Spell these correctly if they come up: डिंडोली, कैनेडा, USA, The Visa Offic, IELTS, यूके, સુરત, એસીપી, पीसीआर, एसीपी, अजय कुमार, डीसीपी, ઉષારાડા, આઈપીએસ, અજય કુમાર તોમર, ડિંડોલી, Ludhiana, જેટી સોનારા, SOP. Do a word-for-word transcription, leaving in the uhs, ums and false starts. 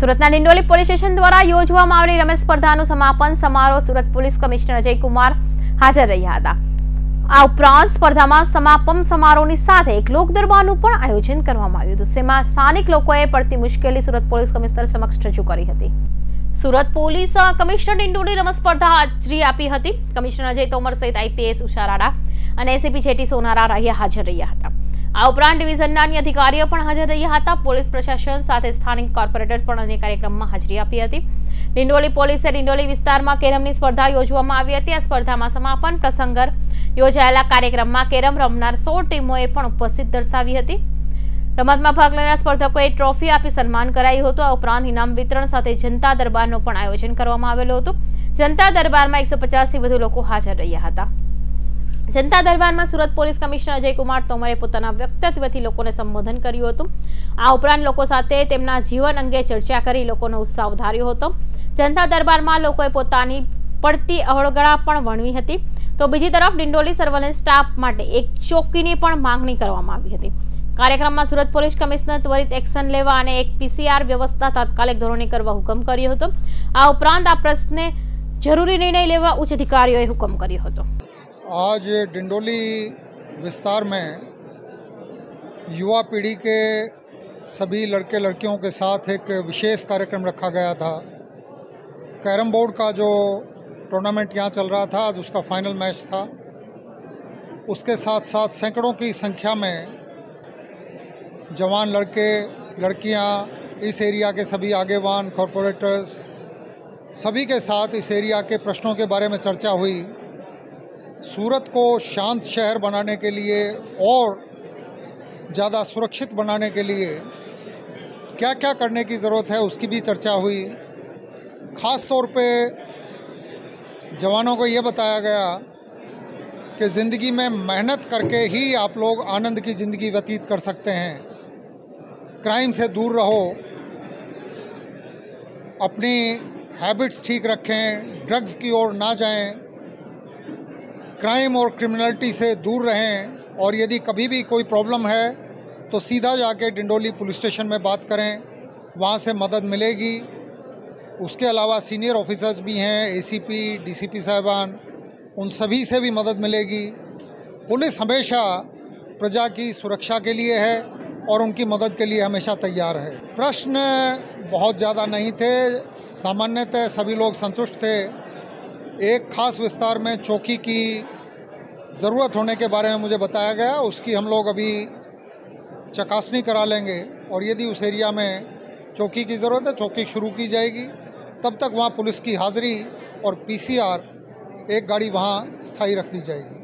સુરતના ડિંડોલી police station દ્વારા યોજવામાં આવેલી રમેશ પ્રધાનનો સમાપન સમારોહ સુરત પોલીસ કમિશનર અજય કુમાર હાજર રહ્યા હતા। આ ઉપરાંત સ્પર્ધામાં સમાપન સમારોહની સાથે એક લોક દરબારનું પણ આયોજન કરવામાં આવ્યું હતું। જેમાં સ્થાનિક લોકોએ પડતી મુશ્કેલી સુરત પોલીસ કમિશનર સમક્ષ રજૂ કરી હતી। સુરત પોલીસ કમિશનર ડિંડોલી રમેશ સ્પર્ધા હાજરી આપી હતી। કમિશનર અજય તોમર સહિત આઈપીએસ ઉષારાડા અને એસીપી જેટી સોનારા રહ્યા હાજર રહ્યા હતા। आ उपरांत डिविजनना अन्य अधिकारीओ पण हाजर रह्या हता। पोलीस प्रशासन साथे स्थानिक कॉर्पोरेटर पण अने कार्यक्रममां हाजरी आपी हती। डिंडोली पोलीसे डिंडोली विस्तारमां केरमनी स्पर्धा योजवामां आवी हती। आ स्पर्धामां समापन प्रसंगे योजायेला कार्यक्रममां केरम रमनार सौ टीमोए पण उपस्थित दर्शावी हती। रमतमां भाग लेनार स्पर्धकोए ट्रॉफी आपी सन्मान करायुं हतुं। आ उपरांत इनाम वितरण साथे जनता दरबारनुं पण आयोजन करवामां आवेलुं हतुं। जनता दरबारमां एक सौ पचास थी वधु लोको हाजर रह्या हता। जनता दरबार में सूरत पोलीस कमिश्नर अजय कुमार तोमरे पोताना व्यक्तित्वथी लोकोने संबोधन कर्युं हतुं। आ उपरांत लोको साथे तेमना जीवन अंगे चर्चा करी लोकोनो उत्साह વધાર્યો હતો। जनता दरबार में लोकोए पोतानी पड़ती अवगणना पण वर्णवी हती। तो बीजी तरफ डिंडोली सर्वेलन्स स्टाफ माटे एक चौकीनी पण मांगणी करवामां आवी हती। कार्यक्रम में सूरत पोलीस कमिश्नर त्वरित एक्शन लेवा अने एक पीसीआर व्यवस्था तात्कालिक धोरणे करवा हुकम कर्यो हतो। आ उपरांत आ प्रश्ने जरूरी निर्णय लेवा उच्च अधिकारीओए हुकम कर्यो हतो। आज डिंडोली विस्तार में युवा पीढ़ी के सभी लड़के लड़कियों के साथ एक विशेष कार्यक्रम रखा गया था। कैरम बोर्ड का जो टूर्नामेंट यहाँ चल रहा था आज उसका फाइनल मैच था। उसके साथ साथ सैकड़ों की संख्या में जवान लड़के लड़कियाँ इस एरिया के सभी आगेवान कॉरपोरेटर्स सभी के साथ इस एरिया के प्रश्नों के बारे में चर्चा हुई। सूरत को शांत शहर बनाने के लिए और ज़्यादा सुरक्षित बनाने के लिए क्या क्या करने की ज़रूरत है उसकी भी चर्चा हुई। ख़ास तौर पे जवानों को ये बताया गया कि ज़िंदगी में मेहनत करके ही आप लोग आनंद की ज़िंदगी व्यतीत कर सकते हैं। क्राइम से दूर रहो, अपनी हैबिट्स ठीक रखें, ड्रग्स की ओर ना जाएं, क्राइम और क्रिमिनलिटी से दूर रहें और यदि कभी भी कोई प्रॉब्लम है तो सीधा जाके डिंडोली पुलिस स्टेशन में बात करें, वहाँ से मदद मिलेगी। उसके अलावा सीनियर ऑफिसर्स भी हैं, एसीपी, डीसीपी साहबान, उन सभी से भी मदद मिलेगी। पुलिस हमेशा प्रजा की सुरक्षा के लिए है और उनकी मदद के लिए हमेशा तैयार है। प्रश्न बहुत ज़्यादा नहीं थे, सामान्यतः सभी लोग संतुष्ट थे। एक खास विस्तार में चौकी की ज़रूरत होने के बारे में मुझे बताया गया, उसकी हम लोग अभी चकासनी करा लेंगे और यदि उस एरिया में चौकी की ज़रूरत है चौकी शुरू की जाएगी। तब तक वहाँ पुलिस की हाज़री और पीसीआर एक गाड़ी वहाँ स्थायी रख दी जाएगी।